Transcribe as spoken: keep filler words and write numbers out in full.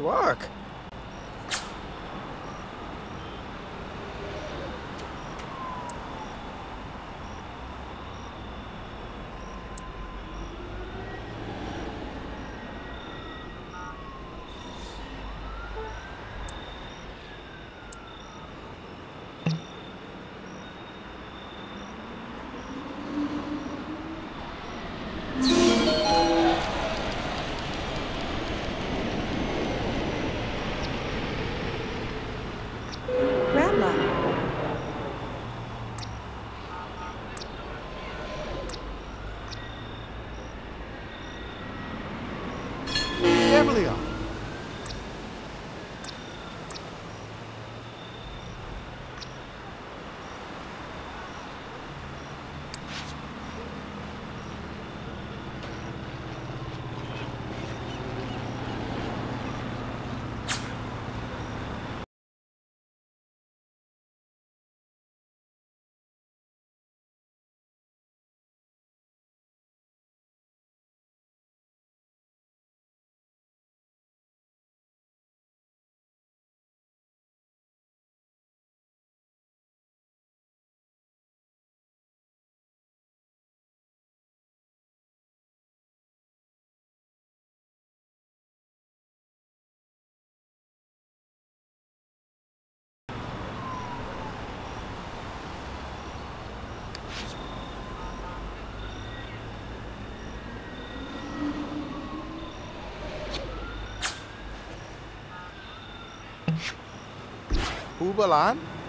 Work. Ubalan.